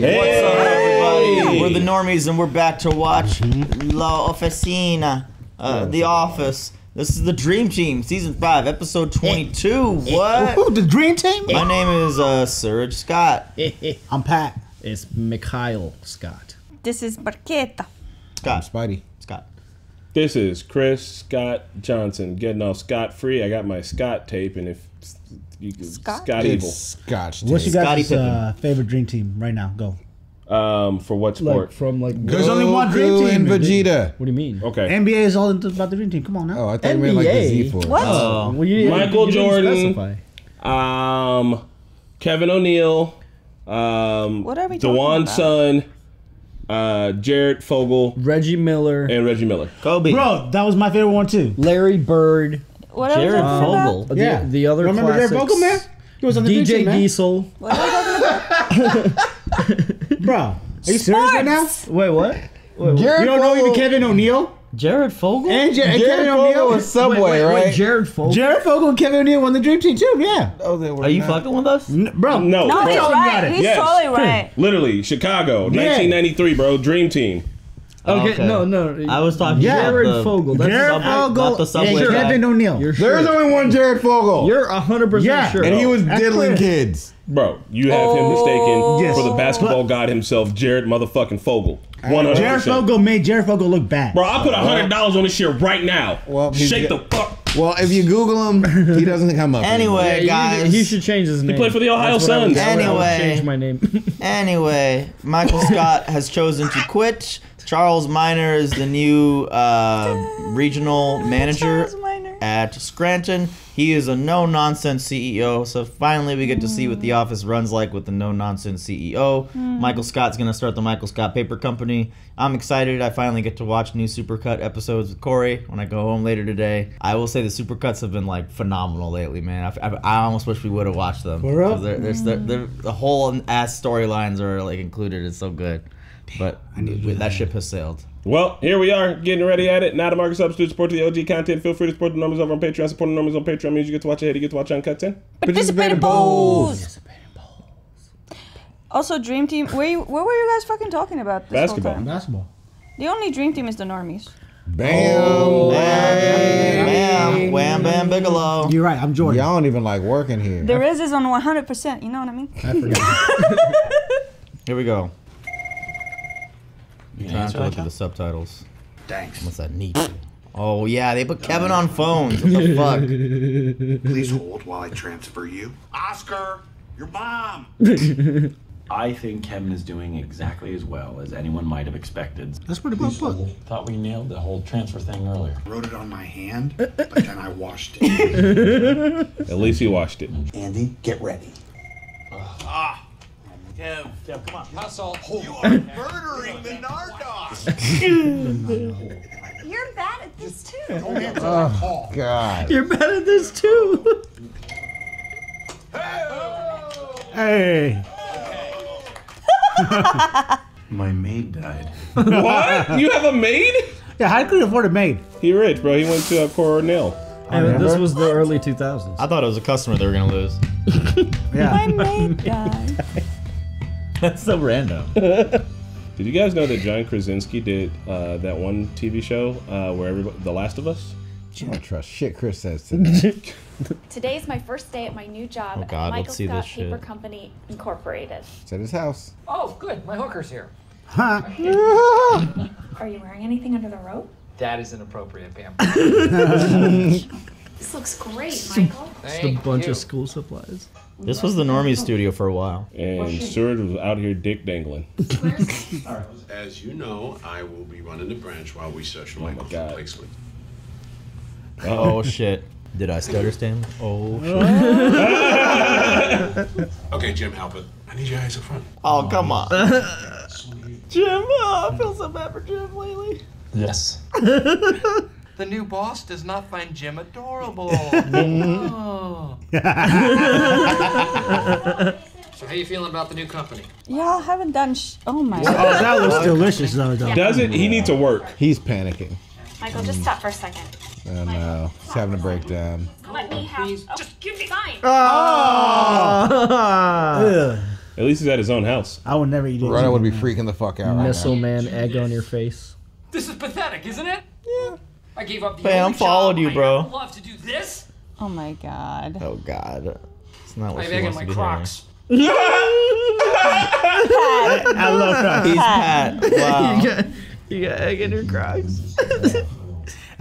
Hey. What's up, everybody? We're the Normies, and we're back to watch La Oficina, The Office. This is The Dream Team, Season 5, Episode 22. What? Who? The Dream Team? My name is Surge Scott. I'm Pat. It's Michael Scott. This is Marquita. Scott. I'm Spidey. Scott. This is Chris Scott Johnson, getting all scot-free. I got my Scott tape, and if you could, Scott Evil. Scotch tape. What's your guys' favorite dream team right now? Go. For what sport? Like, from like there's only one dream team. And Vegeta. What do you mean? Okay. NBA is all about the dream team. Come on now. Oh, I thought you meant like the Z Force. What? Well, Michael Jordan. Kevin O'Neal. What are we DeJuan Sun. Jared Fogle, Reggie Miller, Kobe. Bro, that was my favorite one too. Larry Bird, what Jared Fogle. About? Yeah, the other remember classics. Jared Fogle, man? He was on the DJ Diesel. What bro, are you serious right now? Wait, what? You don't know even Kevin O'Neal? Jared Fogle? And Kevin O'Neal was Subway, right? Jared Fogle and Kevin O'Neal won the Dream Team too, yeah. Oh, they were. Are you fucking with us? Bro, no. No, he's right. He's totally right. Literally, Chicago, 1993, bro. Dream Team. Okay, no. I was talking Jared Fogle. Jared Fogle and Kevin O'Neal. There's only one Jared Fogle. You're 100% sure. And he was diddling kids. Bro, you have him mistaken for the basketball god himself, Jared motherfucking Fogle. 100%. Jared Fogle look bad. Bro, I put $100 on this shit right now. Well, shake the fuck. Well, if you Google him, he doesn't come up. Anyway, guys, he should change his name. He played for the Ohio Suns. Anyway, change my name. Anyway, Michael Scott has chosen to quit. Charles Miner is the new regional manager at Scranton. He is a no-nonsense CEO, so finally we get to see what the office runs like with the no-nonsense CEO. Michael Scott's going to start the Michael Scott Paper Company. I'm excited. I finally get to watch new Supercut episodes with Corey when I go home later today. I will say the Supercuts have been, like, phenomenal lately, man. I almost wish we would have watched them. For real? The whole ass storylines are, like, included. It's so good. Damn, but that ship has sailed. Well, here we are, getting ready at it. Now the market substitute support to the OG content. Feel free to support the Normies over on Patreon. Support the Normies on Patreon means you get to watch ahead, you get to watch uncut content. Participate in polls. Also, Dream Team, what were you guys fucking talking about this whole time? Basketball. The only Dream Team is the Normies. Bam, oh, bam, bam, wham, bam, Bigelow. You're right, I'm Jordan. Y'all don't even like working here. The Riz is on 100%, you know what I mean? I forgot. Here we go. I'm trying to look at the subtitles. Thanks. What's that neat? Oh yeah, they put Kevin on phones. What the fuck? Please hold while I transfer you. Oscar, your mom. I think Kevin is doing exactly as well as anyone might have expected. That's pretty good. Thought we nailed the whole transfer thing earlier. Wrote it on my hand, but then I washed it. At least he washed it. Andy, get ready. Kev, come on. Hustle. You are murdering the Nardos. You're bad at this too. Oh, God. You're bad at this too. Hey. My maid died. What? You have a maid? Yeah, how could you afford a maid? He rich, bro. He went to Cornell. And this was the early 2000s. I thought it was a customer they were going to lose. Yeah. My maid died. That's so random. Did you guys know that John Krasinski did that one TV show where The Last of Us? I don't trust shit Chris says today. Today's my first day at my new job at Michael Scott Paper Company, Incorporated. It's at his house. Oh, good. My hooker's here. Huh. Are you wearing anything under the robe? That is inappropriate, Pam. This looks great, Michael. Just a bunch of school supplies. This was the Normie studio for a while. And Surge was out here dick dangling. As you know, I will be running the branch while we search Michael's replacement. Oh, shit. Did I stutter, Stanley? Oh, shit. Okay, Jim, help it. I need your eyes up front. Oh, come on. Jim, I feel so bad for Jim lately. Yes. The new boss does not find Jim adorable. Oh. So how you feeling about the new company? Yeah, I haven't done oh my god. Oh, that was delicious though. Doesn't he need to work? He's panicking. Michael, just stop for a second. Oh no, he's having a breakdown. Let me have. Just give me mine. Oh. At least he's at his own house. I would never eat it. Right, I would be freaking the fuck out. Missile man egg on your face. This is pathetic, isn't it? Yeah. I gave up the Pam followed you, bro. I love to do this. Oh my god. Oh god. It's not what she wants to do. I love Crocs. He's Pat. Wow. You got egg in your Crocs. I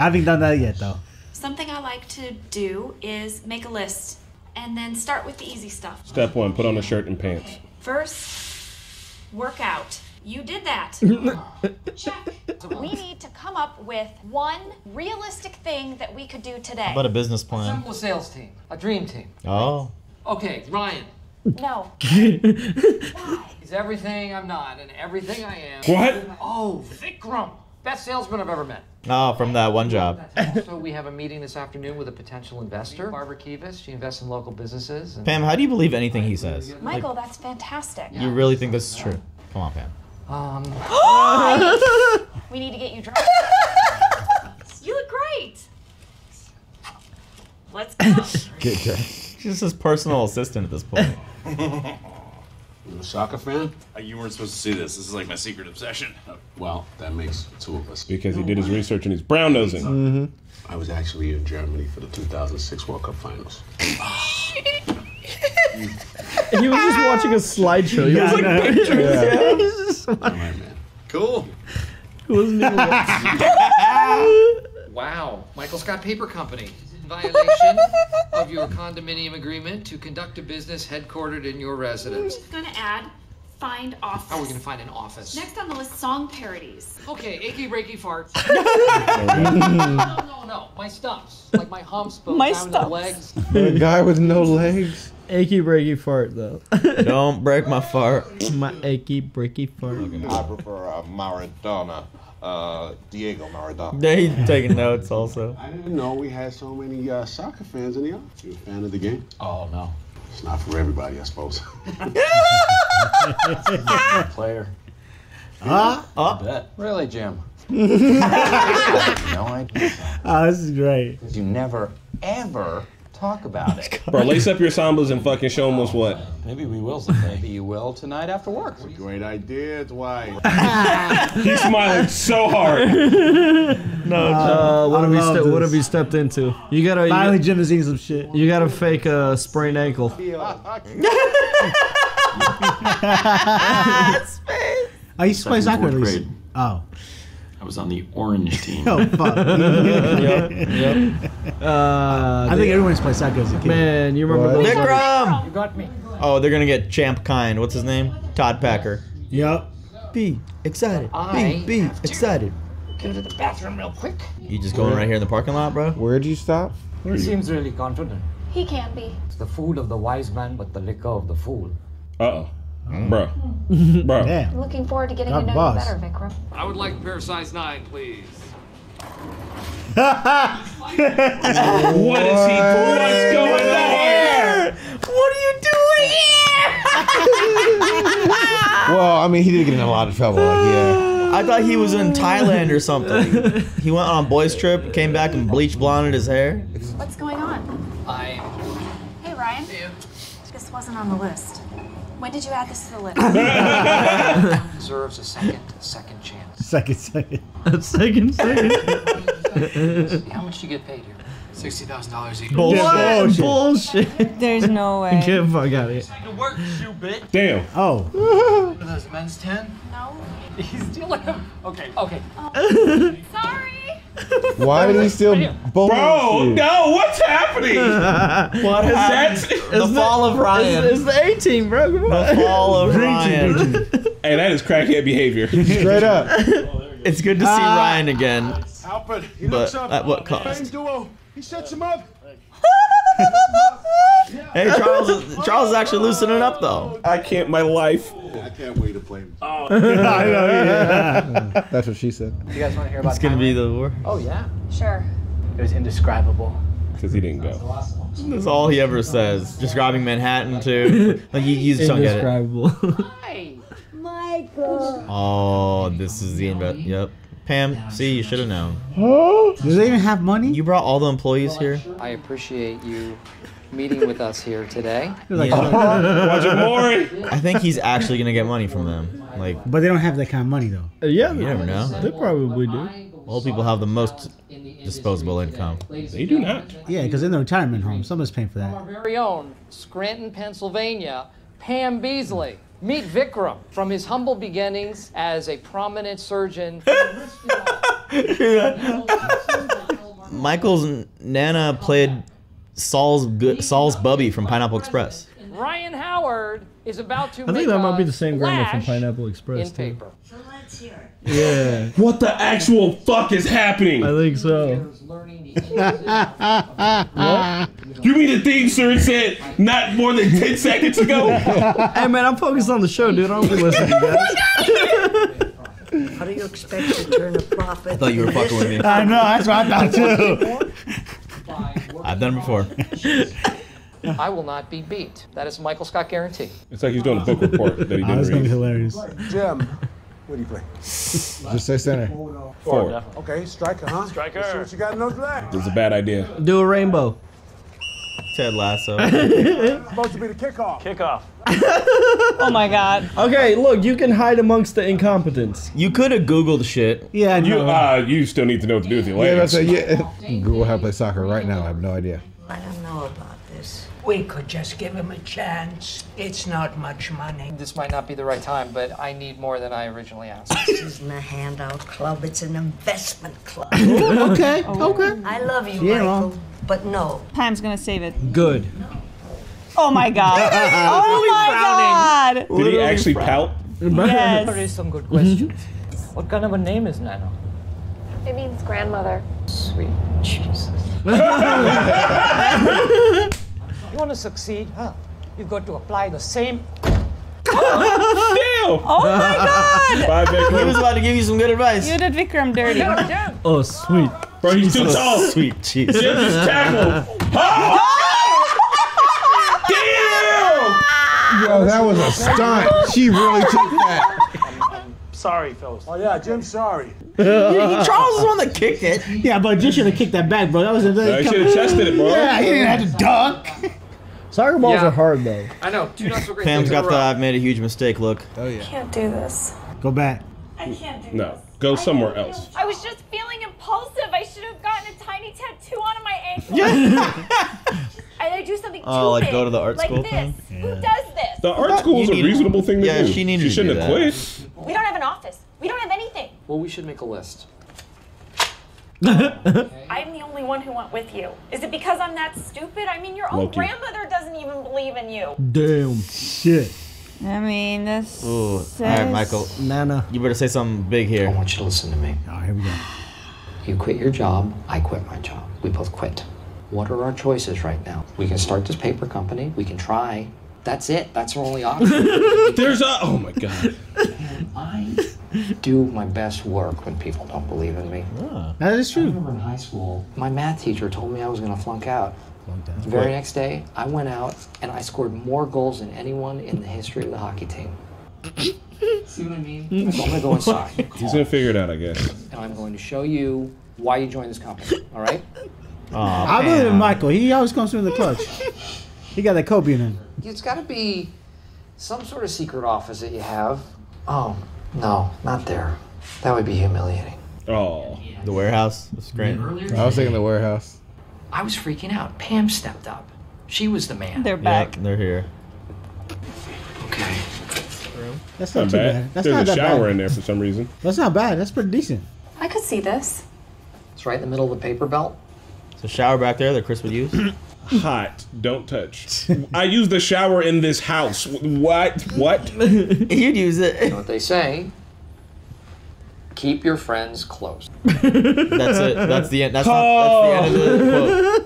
haven't done that yet though. Something I like to do is make a list and then start with the easy stuff. Step one, put on a shirt and pants. Okay. First, workout. You did that. Check. We need to come up with one realistic thing that we could do today. How about a business plan? A simple sales team. A dream team. Oh. Okay, Ryan. No. Why? He's everything I'm not and everything I am. What? Oh, Vikram. Best salesman I've ever met. Oh, from that one job. So we have a meeting this afternoon with a potential investor, Barbara Kivas. She invests in local businesses. And Pam, how do you believe anything he says? Michael, that's fantastic. You really think this is true? Come on, Pam. We need to get you drunk. You look great. Let's go. She's his personal assistant at this point. You a soccer fan? You weren't supposed to see this. This is like my secret obsession. Well, that makes two of us. Because he did his research and he's brown-nosing. I was actually in Germany for the 2006 World Cup Finals. He was just watching a slideshow. He was like pictures. Yeah. He's just like, all right, man. Cool. Wow. Michael Scott Paper Company. Violation of your condominium agreement to conduct a business headquartered in your residence. I'm gonna add find office. How are we gonna find an office? Next on the list, song parodies. Okay, achy breaky farts. No. My stumps. Like my humps, but down the legs. A guy with no legs. Achy breaky fart though. Don't break my fart. My achy breaky fart. I prefer Maradona. Diego Maradona. Yeah, he's taking notes also. I didn't know we had so many soccer fans in the office. You a fan of the game? Oh, no. It's not for everybody, I suppose. Player. Huh? Oh. Really, Jim? No idea. Oh, this is great. You never, ever talk about it. Bro, lace up your sambas and fucking show them what's what. Maybe we will someday. Maybe you will tonight after work. That's a great idea, Dwight. He's smiling so hard. What have you stepped into? You gotta finally Jim is eating some shit. You gotta fake a sprained ankle. I used to play soccer at least. Oh. I was on the orange team. Oh, fuck. Yep. I think everyone's played soccer as a kid. Man, you remember those? Vikram! You got me. Oh, they're going to get Champ Kind. What's his name? Todd Packer. Yep. Be excited. Be excited. Get to the bathroom real quick. You just going right here in the parking lot, bro? Where'd you stop? He seems really confident. He can be. It's the food of the wise man, but the liquor of the fool. Uh-oh. Bro. Yeah. I'm looking forward to getting to know you better, Vikram. I would like a pair of size 9, please. What's going on here? What are you doing here? Well, I mean, he did get in a lot of trouble. Yeah. I thought he was in Thailand or something. He went on a boys trip, came back and bleach blonded his hair. What's going on? Hey, Ryan. Yeah. This wasn't on the list. When did you add this to the list? Deserves a second chance. A second. How much do you get paid here? $60,000 a year. Bullshit. There's no way. Get the fuck out of here. To work, you bitch. Damn. Oh. Are those men's 10? No. He's stealing them. Okay. Oh. Sorry. Why did he steal bullshit? Bro, no, what's happening? What is that? The fall of Ryan. It's the A-team, bro. The fall of Ryan. Hey, that is crackhead behavior. Straight up. It's good to see Ryan again. Alfred, he looks up. At what cost? Duo. He sets him up. Hey, Charles is actually loosening up, though. My life. I can't wait to play him. Oh, I know, yeah. That's what she said. You guys want to hear about It's going to be the war? Oh, yeah. Sure. It was indescribable. Because he didn't go. That's all he ever says. Describing Manhattan, too. Like, you just don't get it. Indescribable. Hi. Michael. Oh, this is the... Yep. Pam, yeah, see, you should have known. Do they even have money? You brought all the employees here? I appreciate you meeting with us here today. Like, yeah. I think he's actually going to get money from them. Like, but they don't have that kind of money, though. Yeah, you never know. They probably do. Old people have the most disposable income. They do not. Yeah, because in the retirement home, someone's paying for that. From our very own Scranton, Pennsylvania, Pam Beasley. Meet Vikram from his humble beginnings as a prominent surgeon. Michael's nana played Saul's Bubby from Pineapple Express. Ryan Howard is about to. I think that might be the same grandma from Pineapple Express. In paper. So let's hear it. Yeah. What the actual fuck is happening? I think so. What? You mean the thing sir said not more than 10 seconds ago? Hey man, I'm focused on the show, dude. I don't be listening to that. How do you expect to turn a profit? I thought you were fucking with me. I know, that's what I thought too. I've done it before. I will not be beat. That is Michael Scott guarantee. It's like he's doing a book report that he didn't read. That's gonna be hilarious. Jim, what do you play? Just say center. Forward. Okay, striker, huh? Striker. Let's see what you got in those legs. It's a bad idea. Do a rainbow. Ted Lasso. It's supposed to be the kickoff. Kickoff. Oh my God. Okay, look, you can hide amongst the incompetence. You could have Googled shit. Yeah, you you still need to know what to do with your legs. Google how to play soccer right now. I have no idea. I don't know about this. We could just give him a chance. It's not much money. This might not be the right time, but I need more than I originally asked. This isn't a handout club. It's an investment club. Okay, okay. I love you, Michael, but no. Pam's gonna save it. Good. Oh my God. Oh my God. Did he actually pout? Yes. There is some good questions. What kind of a name is Nana? It means grandmother. Sweet Jesus. You want to succeed, huh? You've got to apply the same. Oh, oh my God! He was about to give you some good advice. You did Vikram dirty. Oh, sweet. Bro, he's too tall. Sweet cheese. Just tackle. Damn! Yo, that was a stunt. She really took that. Sorry, fellas. Oh yeah, Jim's sorry. Charles is the one that kicked it. Yeah, but Jim should have kicked that back, bro. That was a. No, he should have chested it, bro. Yeah, he didn't have to duck. Soccer balls are hard, though. I know. Do not so great. Pam's got the I've made a huge mistake look. Oh yeah. I can't do this. Go back. I can't do this. No, go somewhere else. I was just feeling impulsive. I should have gotten a tiny tattoo on my ankle. And I do something stupid. Oh, like go to the art school like this. Yeah. Who does this? The art school is a reasonable thing to do. Yeah, she needed to do that. She shouldn't have quit. We don't have an office. We don't have anything. Well, we should make a list. I'm the only one who went with you. Is it because I'm that stupid? I mean, your own grandmother doesn't even believe in you. Damn shit. I mean, that's. Ooh. All right, Michael. Nana. You better say something big here. I want you to listen to me. All right, here we go. You quit your job. I quit my job. We both quit. What are our choices right now? We can start this paper company. We can try. That's it. That's our only option. There's a. Oh my God. I do my best work when people don't believe in me. Yeah, that is true. I remember in high school, my math teacher told me I was going to flunk out. The very next day, I went out and I scored more goals than anyone in the history of the hockey team. See what I mean? So I'm going to go inside. He's going to figure it out, I guess. And I'm going to show you why you joined this company. All right? Oh, I believe in Michael. He always comes through the clutch. He got that Kobe in him. It's got to be some sort of secret office that you have. Oh, no, not there. That would be humiliating. Oh. The warehouse? That's great. I was thinking the warehouse. I was freaking out. Pam stepped up. She was the man. They're back. Yep, they're here. Okay. That's not bad. That's not that bad. There's a shower in there for some reason. That's not bad. That's pretty decent. I could see this. It's right in the middle of the paper belt. It's a shower back there that Chris would use. Hot. Don't touch. I use the shower in this house. What? You'd use it. You know what they say? Keep your friends close. That's it. That's the end. That's the end of the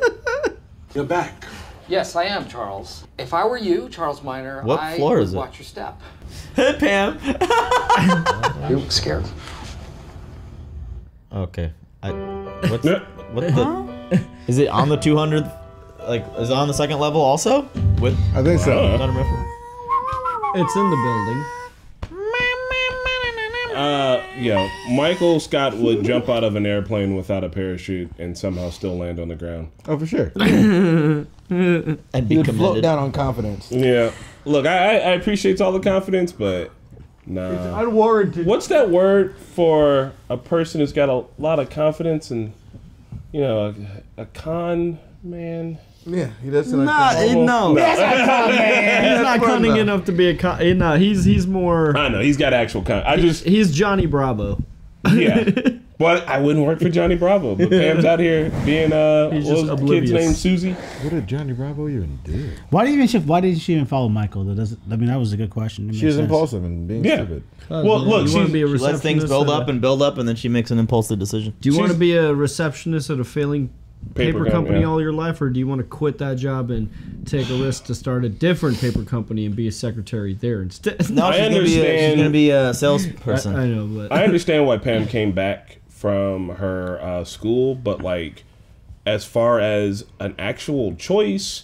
quote. You're back. Yes, I am, Charles. If I were you, Charles Miner, I would watch your step. Pam. You look scared. Okay. Is it on the 200th? Like, is it on the second level also? With I think so. It's in the building. You know, Michael Scott would jump out of an airplane without a parachute and somehow still land on the ground. Oh, for sure. And he would float down on confidence. Yeah. Look, I appreciate all the confidence, but nah. It's unwarranted. What's that word for a person who's got a lot of confidence and, you know, a con man? Yeah, he doesn't. No, that's not con man. He's not cunning enough to be a con. No, he's more. I know he's got actual con. He's Johnny Bravo. Yeah, but I wouldn't work for Johnny Bravo. But Pam's out here being what was the kid's name, Susie? What did Johnny Bravo even do? Why didn't she even follow Michael? That was a good question. She was impulsive and being stupid. Well, look, she lets things build up, and then she makes an impulsive decision. Do you want to be a receptionist at a failing paper company all your life, or do you want to quit that job and take a risk to start a different paper company and be a secretary there instead? No, she's going to be a salesperson. I know, but I understand why Pam came back from her school, but like, as far as an actual choice,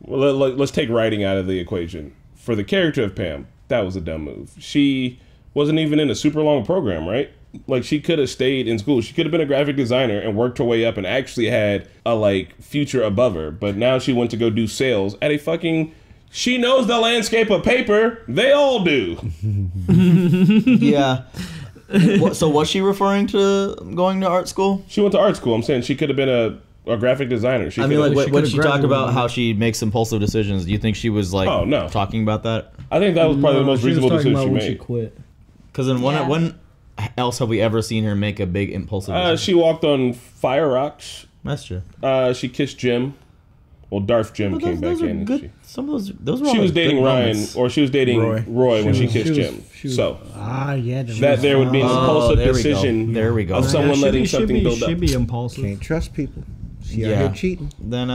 well, let's take writing out of the equation. For the character of Pam, that was a dumb move. She wasn't even in a super long program, right? Like, she could have stayed in school. She could have been a graphic designer and worked her way up and actually had a, like, future above her. But now she went to go do sales at a fucking... She knows the landscape of paper. They all do. Yeah. So was she referring to going to art school? She went to art school. I'm saying she could have been a graphic designer. I mean, like, when she talked about how she makes impulsive decisions, do you think she was, like, oh, no, talking about that? I think that was probably the most reasonable decision she made. She quit. Because in one... else have we ever seen her make a big impulsive decision? She walked on fire rocks. That's true. She kissed Jim. Well, Darth Jim came back in. Good, some of those were all she was dating Ryan, moments. Or she was dating Roy when she kissed Jim. So that there would be an impulsive decision of someone letting something build up. She should be impulsive. Can't trust people. She out here cheating. Then,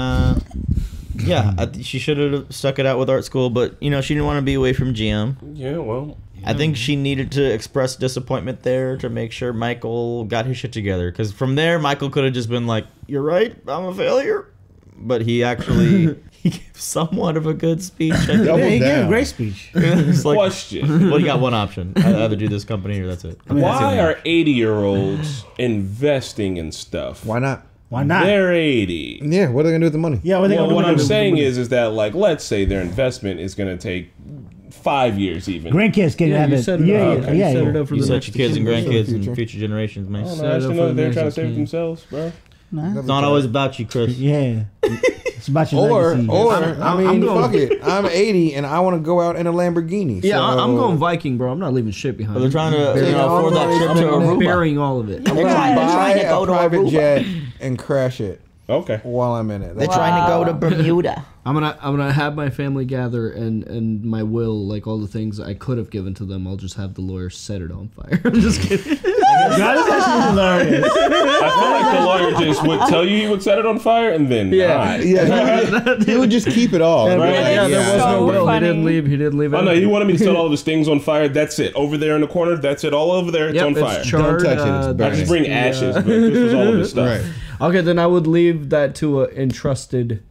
yeah, she should have stuck it out with art school, but, you know, she didn't want to be away from Jim. Yeah, well... I think she needed to express disappointment there to make sure Michael got his shit together. Because from there, Michael could have just been like, "You're right, I'm a failure." But he actually he gave somewhat of a good speech. He gave a great speech. Like, question. Well, you got one option. I either do this company or that's it. I mean, why are 80-year-olds investing in stuff? Why not? Why not? They're 80. Yeah, what are they going to do with the money? Yeah, what I'm saying is that, like, let's say their investment is going to take 5 years even. Grandkids can have it. You set your kids and grandkids and future generations, man. I don't know, they're trying to save themselves, bro. Nah. It's not always about you, Chris. Yeah. It's about your legacy. Fuck it. I'm 80 and I want to go out in a Lamborghini. Yeah, so I'm going Viking, bro. I'm not leaving shit behind. But they're trying to afford that trip to Aruba. Burying all of it. I'm trying to go to a private jet and crash it. Okay. While I'm in it. They're trying to go to Bermuda. I'm gonna have my family gather and my will, like all the things I could have given to them, I'll just have the lawyer set it on fire. I'm just kidding. That is actually hilarious. I feel like the lawyer just would tell you he would set it on fire and then he would just keep it all. Right? Yeah, there was no will. He didn't leave. Oh no, he wanted me to set all of his things on fire. That's it. Over there in the corner. That's it. All over there. It's on fire. Charred, don't touch it. It's burning. I just bring ashes. But this was all of his stuff. Right. Okay, then I would leave that to an entrusted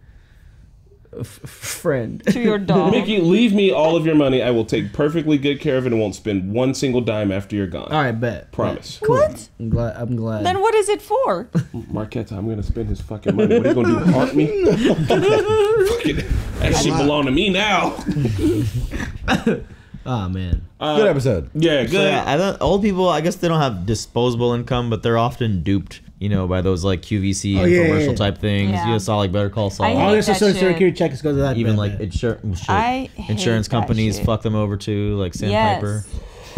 friend. To your dog. Mickey, leave me all of your money. I will take perfectly good care of it and won't spend one single dime after you're gone. All right, bet. Promise. Cool. What? I'm glad. Then what is it for? Marquita, I'm going to spend his fucking money. What are you going to do, haunt me? Fucking, that shit belong to me now. Oh, man. Good episode. Yeah, good. So, yeah, old people, I guess they don't have disposable income, but they're often duped, you know, by those like QVC commercial type things. Yeah. You saw like Better Call Saul. All their social security checks go to that. Even like insurance companies fuck them over too, like Sandpiper.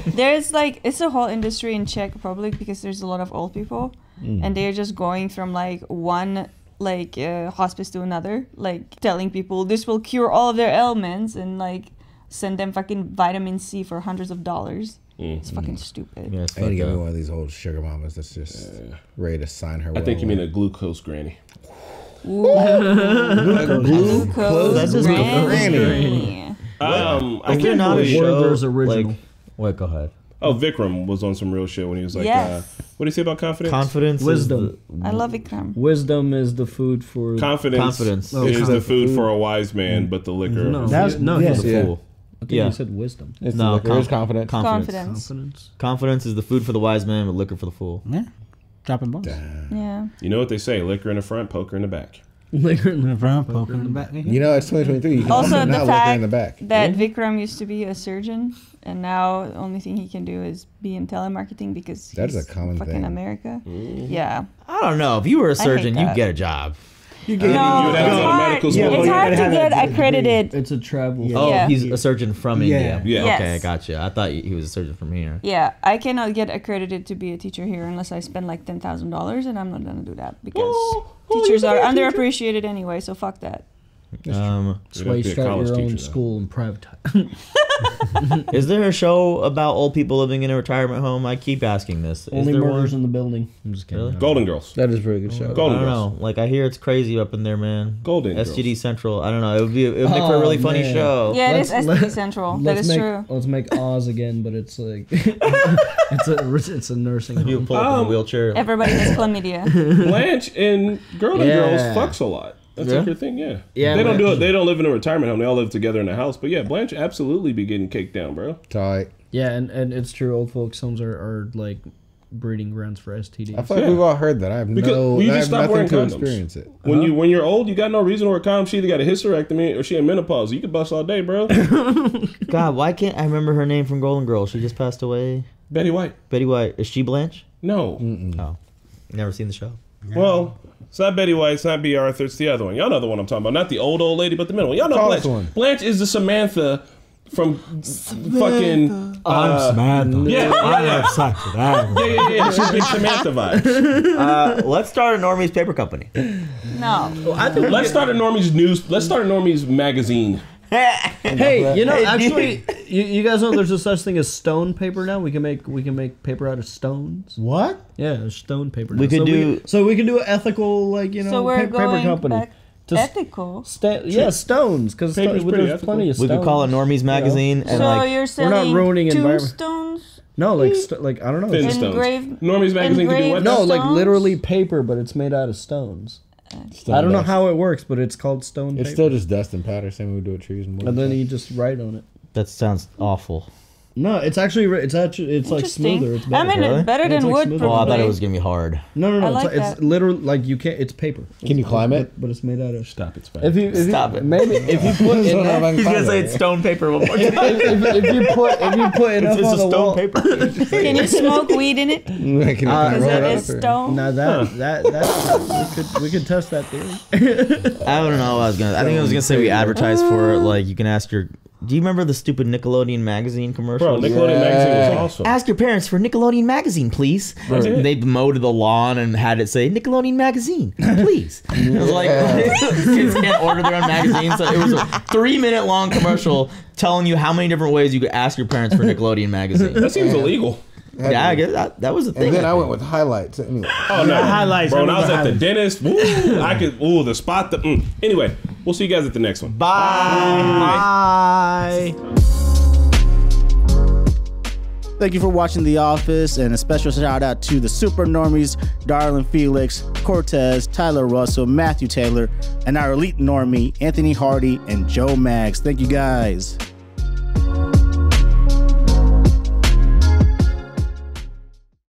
Yes. There's like, it's a whole industry in Czech Republic because there's a lot of old people and they're just going from like one hospice to another, like telling people this will cure all of their ailments and like send them fucking vitamin C for hundreds of dollars. It's fucking stupid. Yeah, I need to get me one of these old sugar mamas that's just ready to sign her. I think you mean a glucose granny. Glucose granny. I can't believe there's original. Like, wait, go ahead. Oh, Vikram was on some real shit when he was like, what do you say about confidence? Confidence. Wisdom. I love Vikram. Wisdom is the food for... Confidence is the food for a wise man, but the liquor... No, he's a fool. I think you said wisdom. It's no, there is confidence. Confidence is the food for the wise man, but liquor for the fool. Yeah. Dropping balls. Yeah. You know what they say, liquor in the front, poker in the back. Liquor in the front, poker in the back. You know, it's 2023. You also, the fact that Vikram used to be a surgeon, and now the only thing he can do is be in telemarketing because that's a common fucking thing. America. Mm. Yeah. I don't know. If you were a surgeon, you'd get a job. It's hard to get accredited. It's a travel. Yeah. Oh, he's a surgeon from India. Yeah. Yes. Okay, I gotcha. I thought he was a surgeon from here. Yeah, I cannot get accredited to be a teacher here unless I spend like $10,000, and I'm not gonna do that because teachers are underappreciated anyway. So fuck that. That's why you start your own school and privatize. Is there a show about old people living in a retirement home? I keep asking this. Only Murders in the Building. I'm just kidding. Really? Golden Girls. That is a very good show. Golden Girls. I don't know. Like, I hear it's crazy up in there, man. Golden Girls. STD Central. I don't know. It would make for a really funny show. Yeah, it is STD Central. That is true. Let's make Oz again, but it's like it's a nursing home. You pull up in a wheelchair. Everybody has chlamydia. Blanche in Golden Girls fucks a lot. That's like her thing, yeah. They don't do it. They don't live in a retirement home. They all live together in a house. But yeah, Blanche absolutely be getting caked down, bro. Tight. Yeah, and it's true. Old folks' homes are like breeding grounds for STDs. I feel like we've all heard that. I have nothing to experience it. When you're old, you got no reason to wear condoms. She either got a hysterectomy or she in menopause. You could bust all day, bro. God, why can't I remember her name from Golden Girls? She just passed away. Betty White. Betty White. Is she Blanche? No. Oh, never seen the show. Well. It's not Betty White, it's not B. Arthur, it's the other one. Y'all know the one I'm talking about. Not the old lady, but the middle one. Y'all know Blanche. Blanche is the Samantha from fucking... I'm Samantha. Yeah. I have sex with that. Yeah. She's big Samantha vibes. Let's start a Normies paper company. No. Well, let's start a Normies news... Let's start a Normies magazine. Hey, you know, actually, you guys know there's a such thing as stone paper now. We can make paper out of stones. What? Yeah, there's stone paper. Now. We can do an ethical, like, you know, so we're going paper company. Back ethical. Stones, because there's plenty of stones. We could call it Normies magazine. You know? And so like, you're saying we're not ruining tombstones? No, like I don't know. Engraved Normies magazine can do what? No, like literally paper, but it's made out of stones. I don't know how it works, but it's called stone paper. It's still just dust and powder, same way we do with trees and wood. And then you just write on it. That sounds awful. No, it's like smoother. It's better. I mean, it's better than wood. Probably. Oh, I thought it was gonna be hard. No. It's literally like you can't. It's paper. Can you climb it? But it's made out of. Stop it, Spidey. Stop it. Maybe if you put. He's gonna say it's stone paper one more time. If you put enough on the wall. Can you smoke weed in it? Is that stone? No, that we could test that theory. I don't know. I think I was gonna say we advertise for it. Like you can ask your. Do you remember the stupid Nickelodeon Magazine commercial? Bro, Nickelodeon Magazine was awesome. Ask your parents for Nickelodeon Magazine, please. Right. They mowed the lawn and had it say, Nickelodeon Magazine, please. It was like, kids can't order their own magazine. So it was a 3-minute long commercial telling you how many different ways you could ask your parents for Nickelodeon Magazine. That seems illegal. Yeah, I guess that was the thing. And then I went with Highlights. Anyway. Oh, no. Highlights. Bro, when I was at the dentist, the spot. Anyway, we'll see you guys at the next one. Bye. Thank you for watching The Office, and a special shout out to the Super Normies, Darlin Felix, Cortez, Tyler Russell, Matthew Taylor, and our elite normie, Anthony Hardy and Joe Maggs. Thank you guys.